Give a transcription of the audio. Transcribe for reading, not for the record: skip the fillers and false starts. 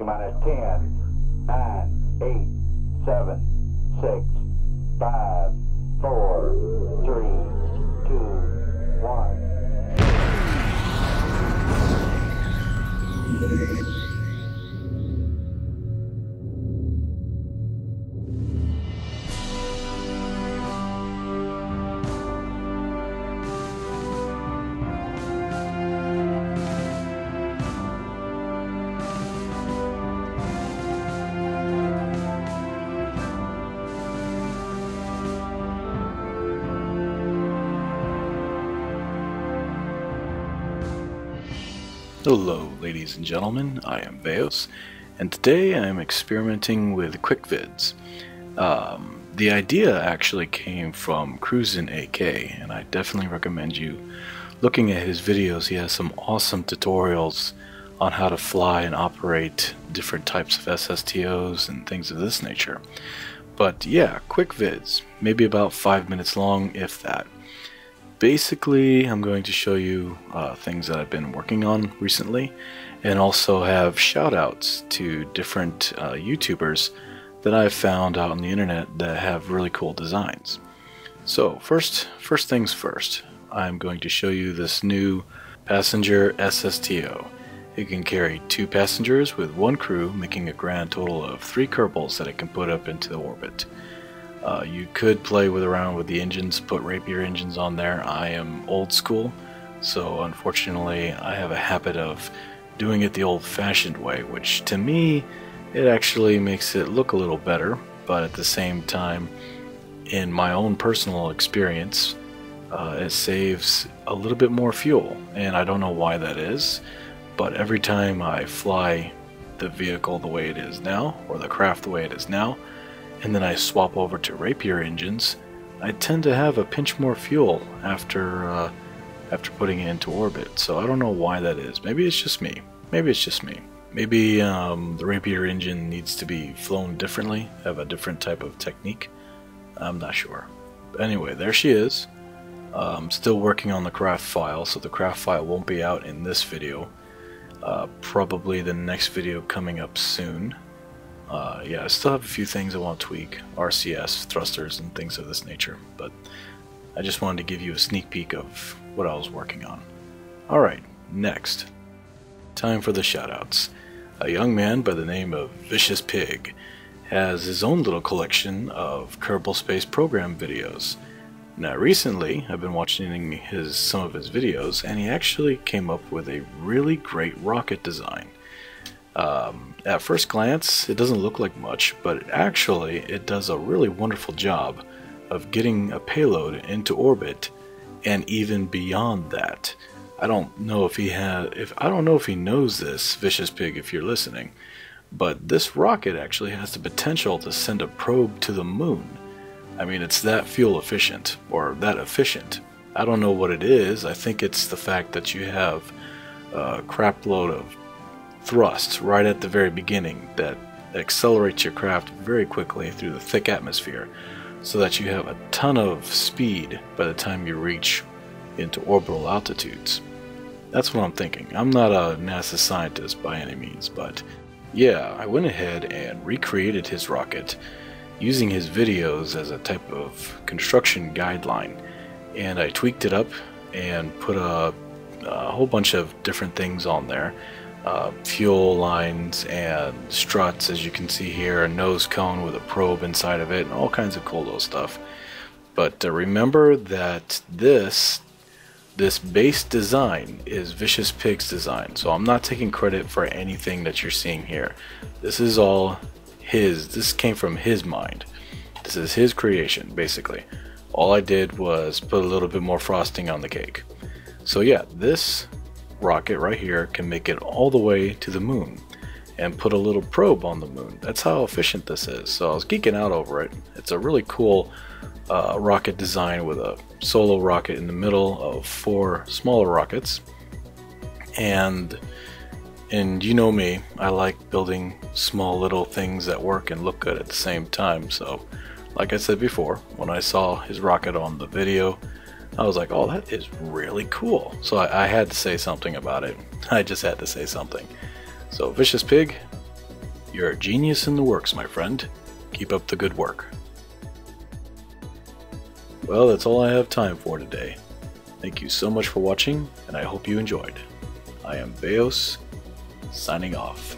-10, 9, 8, 7, 6, 5, 4, 3, 2, 1. Hello ladies and gentlemen, I am Veos, and today I am experimenting with quick vids. The idea actually came from Cruisin' AK, and I definitely recommend you looking at his videos. He has some awesome tutorials on how to fly and operate different types of SSTOs and things of this nature. But yeah, quick vids, maybe about 5 minutes long, if that. Basically, I'm going to show you things that I've been working on recently, and also have shout-outs to different YouTubers that I've found out on the internet that have really cool designs. So first things first, I'm going to show you this new passenger SSTO. It can carry 2 passengers with 1 crew, making a grand total of 3 Kerbals that it can put up into orbit. You could play around with the engines, put Rapier engines on there. I am old school, so unfortunately I have a habit of doing it the old-fashioned way, which to me, it actually makes it look a little better, but at the same time, in my own personal experience, it saves a little bit more fuel, and I don't know why that is, but every time I fly the vehicle the way it is now, or the craft the way it is now, and then I swap over to Rapier engines, I tend to have a pinch more fuel after putting it into orbit. So I don't know why that is. Maybe it's just me. Maybe the Rapier engine needs to be flown differently, have a different type of technique. I'm not sure. But anyway, there she is. I'm still working on the craft file, so the craft file won't be out in this video. Probably the next video coming up soon. Yeah, I still have a few things I want to tweak, RCS, thrusters, and things of this nature, but I just wanted to give you a sneak peek of what I was working on. Alright, next. Time for the shoutouts. A young man by the name of Vicious Pig has his own little collection of Kerbal Space Program videos. Now recently, I've been watching some of his videos, and he actually came up with a really great rocket design. At first glance, it doesn't look like much, but actually it does a really wonderful job of getting a payload into orbit and even beyond that. I don't know if he knows this, Vicious Pig, if you're listening, but this rocket actually has the potential to send a probe to the moon. I mean, it's that fuel efficient, or that efficient. I don't know what it is. I think it's the fact that you have a crapload of thrust right at the very beginning that accelerates your craft very quickly through the thick atmosphere, so that you have a ton of speed by the time you reach into orbital altitudes. That's what I'm thinking. I'm not a NASA scientist by any means, but yeah, I went ahead and recreated his rocket using his videos as a type of construction guideline, and I tweaked it up and put a whole bunch of different things on there. Fuel lines and struts, as you can see here, a nose cone with a probe inside of it, and all kinds of cool little stuff. But remember that this base design is Vicious Pig's design, so I'm not taking credit for anything that you're seeing here. This is all his. This came from his mind. This is his creation, basically. All I did was put a little bit more frosting on the cake. So yeah, this rocket right here can make it all the way to the moon and put a little probe on the moon. That's how efficient this is. So I was geeking out over it. It's a really cool rocket design with a solo rocket in the middle of 4 smaller rockets. And you know me, I like building small little things that work and look good at the same time. So like I said before, when I saw his rocket on the video, I was like, oh, that is really cool. So I had to say something about it. I just had to say something. So Vicious Pig, You're a genius in the works, my friend. Keep up the good work. Well, that's all I have time for today. Thank you so much for watching, and I hope you enjoyed. I am Beos, signing off.